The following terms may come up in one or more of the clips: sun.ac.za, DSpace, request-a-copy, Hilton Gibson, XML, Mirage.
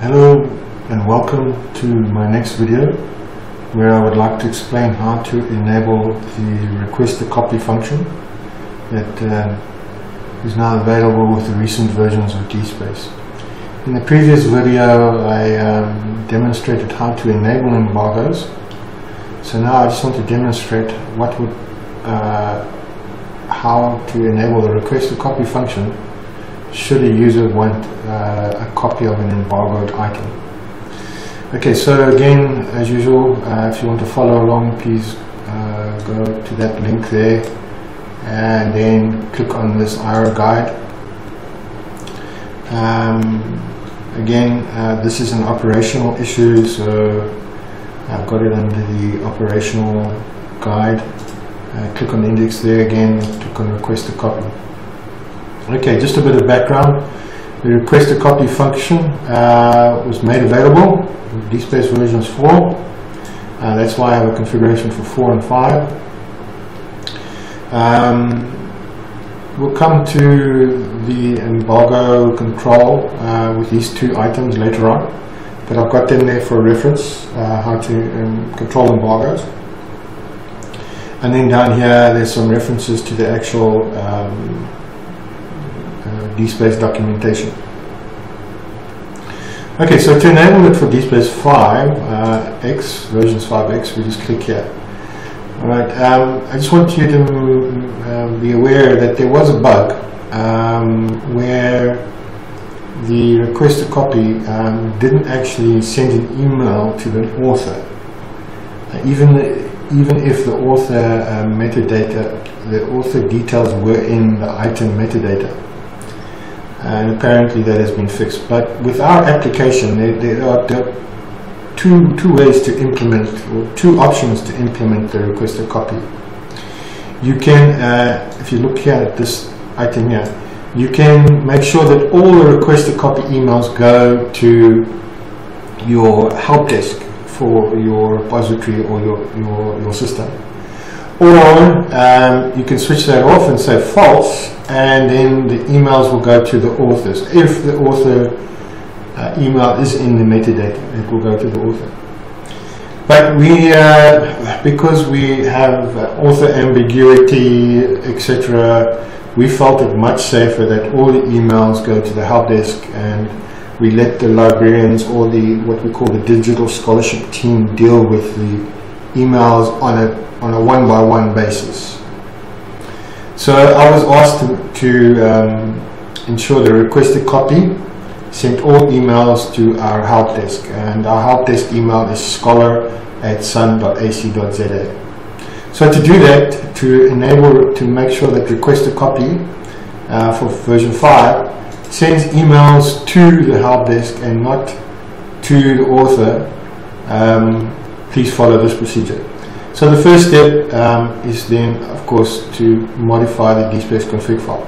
Hello and welcome to my next video where I would like to explain how to enable the request a copy function that is now available with the recent versions of DSpace. In the previous video I demonstrated how to enable embargoes, so now I just want to demonstrate what would, how to enable the request a copy function should a user want a copy of an embargoed item. Okay, so again, as usual, if you want to follow along, please go to that link there and then click on this IR guide. Again, this is an operational issue, so I've got it under the operational guide. Click on the index there again, click on request a copy. Okay, just a bit of background. The request a copy function was made available with DSpace versions 4. That's why I have a configuration for 4 and 5. We'll come to the embargo control with these two items later on, but I've got them there for reference, how to control embargoes. And then down here there's some references to the actual DSpace documentation. Okay, so to enable it for DSpace 5X, versions 5X, we just click here. Alright, I just want you to be aware that there was a bug where the request a copy didn't actually send an email to the author, even if the author metadata, the author details were in the item metadata. And apparently that has been fixed. But with our application, there are two ways to implement, or two options to implement the request a copy. You can, if you look here at this item here, you can make sure that all the request a copy emails go to your help desk for your repository or your system. Or you can switch that off and say false, and then the emails will go to the authors. If the author email is in the metadata, it will go to the author. But we, because we have author ambiguity, etc., we felt it much safer that all the emails go to the help desk, and we let the librarians or the what we call the digital scholarship team deal with the emails on a one-by-one basis. So I was asked to ensure the request a copy sent all emails to our help desk, and our help desk email is scholar@sun.ac.za. So to do that, to make sure that request a copy for version 5 sends emails to the help desk and not to the author, please follow this procedure. So the first step is then, of course, to modify the DSpace config file.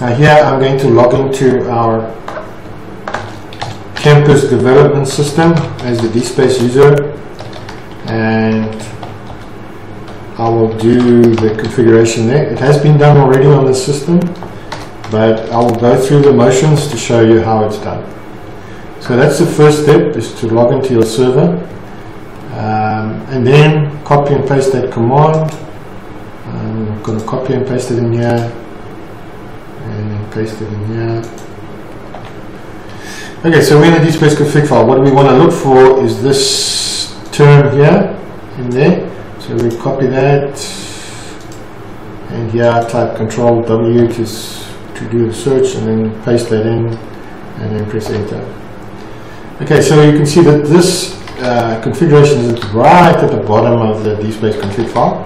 Now here I'm going to log into our campus development system as the DSpace user, and I will do the configuration there. It has been done already on the system, but I will go through the motions to show you how it's done. So that's the first step, is to log into your server. And then copy and paste that command. I'm going to copy and paste it in here, and then paste it in here. Okay, so we're in the DSpace config file. What we want to look for is this term here, in there. So we copy that, and here I type Control W to do the search, and then paste that in, and then press Enter. Okay, so you can see that this configuration is right at the bottom of the DSpace config file,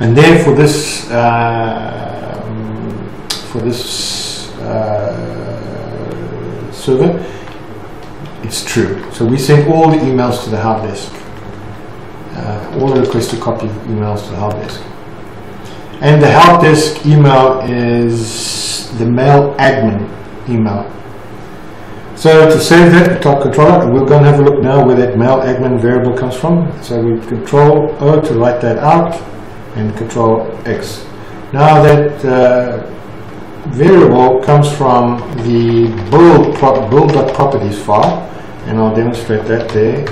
and then for this server, it's true. So we send all the emails to the help desk, all the request to copy emails to the help desk, and the help desk email is the mail admin email. So to save that, type controller, we're going to have a look now where that mail admin variable comes from. So we Control O to write that out, and Control X. Now that variable comes from the build.properties file, and I'll demonstrate that there. It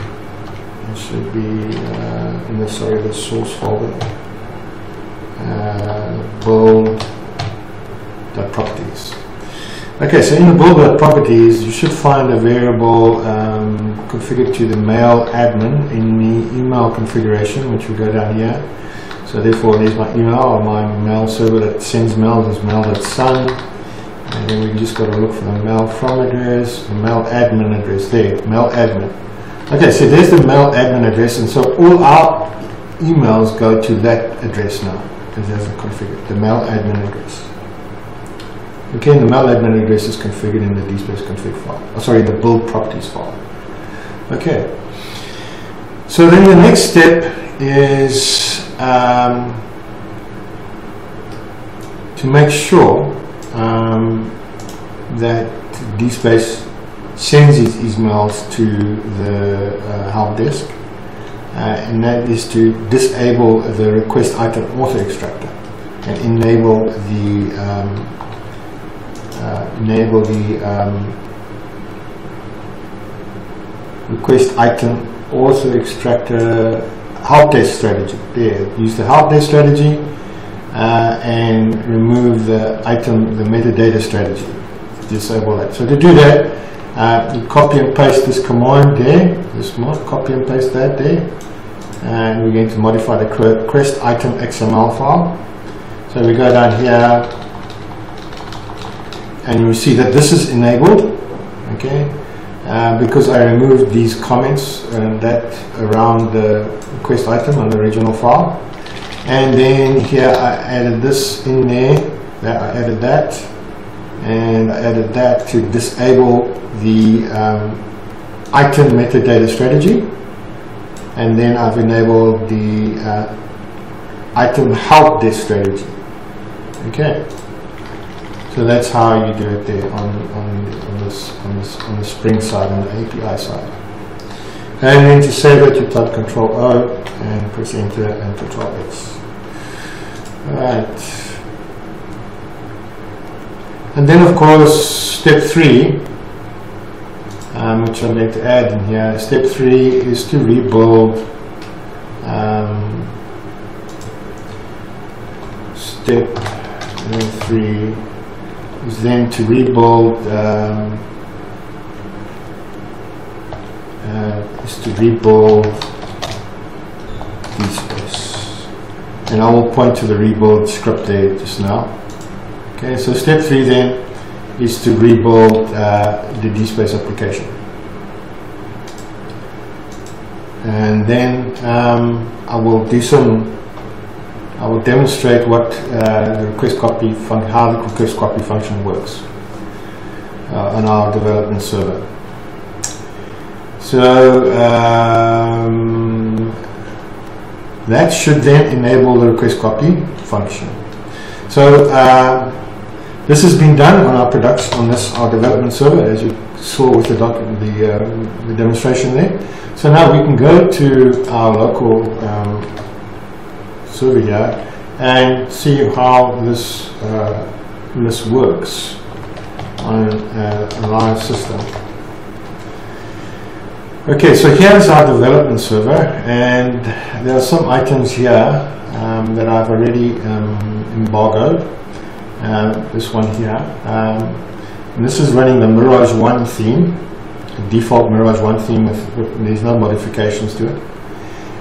should be in the, sorry, the source folder, build.properties. Okay, so in the build.properties, you should find a variable configured to the mail admin in the email configuration, which will go down here. So therefore, there's my email, or my mail server that sends mail, is mail.sun, and then we just got to look for the mail from address, the mail admin address there, mail admin. Okay, so there's the mail admin address, and so all our emails go to that address now, because that's configured, the mail admin address. Okay, the mail admin address is configured in the DSpace config file, oh, sorry, the build properties file. Okay, so then the next step is to make sure that DSpace sends its emails to the help desk, and that is to disable the request item auto extractor and enable the request item auto extractor help desk strategy. There, use the help desk strategy and remove the item, the metadata strategy. Disable that. So to do that, you copy and paste this command there. This mod, copy and paste that there, and we're going to modify the request item XML file. So we go down here, and you will see that this is enabled. Okay. Because I removed these comments that around the request item on the original file, and then here I added this in there, that I added that, and I added that to disable the item metadata strategy, and then I've enabled the item help desk strategy. Okay. So that's how you do it there on the Spring side, on the API side. And then to save it, you type Control O and press Enter and Control X. Alright. And then of course, step 3, which I'd like to add in here. Step 3 is to rebuild step three is to rebuild DSpace, and I will point to the rebuild script there just now. Okay, so step 3 then is to rebuild the DSpace application, and then I will demonstrate what the request copy how the request copy function works on our development server. So that should then enable the request copy function. So this has been done on our production, on this our development server, as you saw with the demonstration there. So now we can go to our local server here and see how this this works on a live system. Okay, so here's our development server, and there are some items here that I've already embargoed. This one here, and this is running the Mirage 1 theme, the default Mirage 1 theme. There's no modifications to it.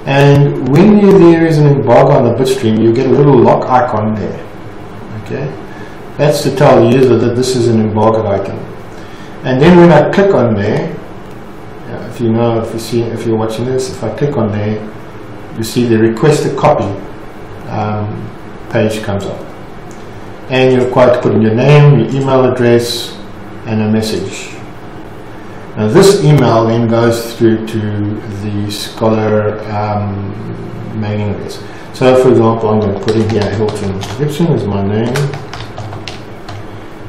And when there is an embargo on the bitstream, you get a little lock icon there. Okay, that's to tell the user that this is an embargo item. And then when I click on there, if you're watching this, if I click on there, you see the request a copy page comes up, and you're required to put in your name, your email address, and a message. Now this email then goes through to the Scholar mailing address. So for example, I'm going to put in here Hilton Gibson is my name,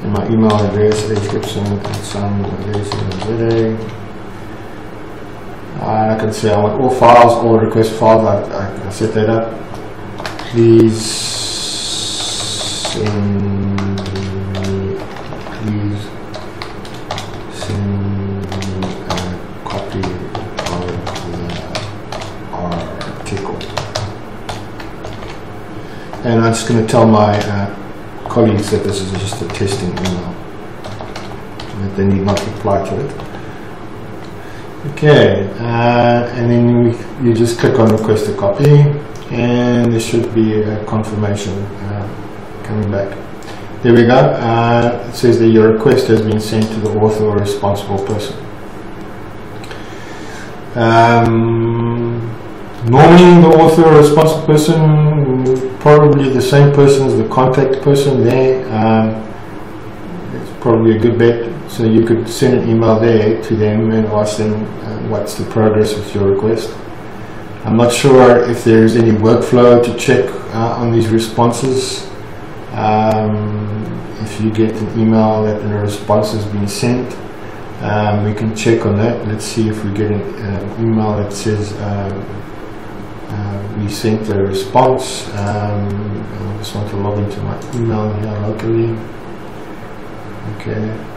and my email address is sun.ac.za. I can say I want all files, all request files. I can set that up. Please send and I'm just going to tell my colleagues that this is just a testing email, that they need not reply to it. Okay, and then you just click on request a copy, and there should be a confirmation coming back. There we go. It says that your request has been sent to the author or responsible person. Normally the author or responsible person, probably the same person as the contact person there. It's probably a good bet. So you could send an email there to them and ask them what's the progress with your request. I'm not sure if there's any workflow to check on these responses. If you get an email that a response has been sent, we can check on that. Let's see if we get an email that says we sent a response. I just want to log into my email here locally. Okay.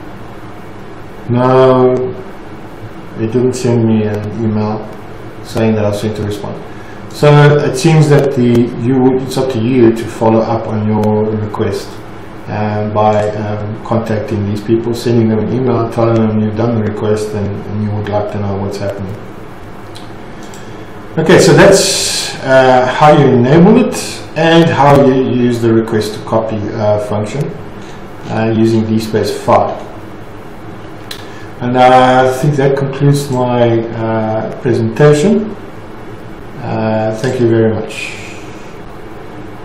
No, it didn't send me an email saying that I sent a response. So it seems that it's up to you to follow up on your request by contacting these people, sending them an email, telling them you've done the request and you would like to know what's happening. Okay, so that's how you enable it and how you use the request to copy function using DSpace 5. And I think that concludes my presentation. Thank you very much.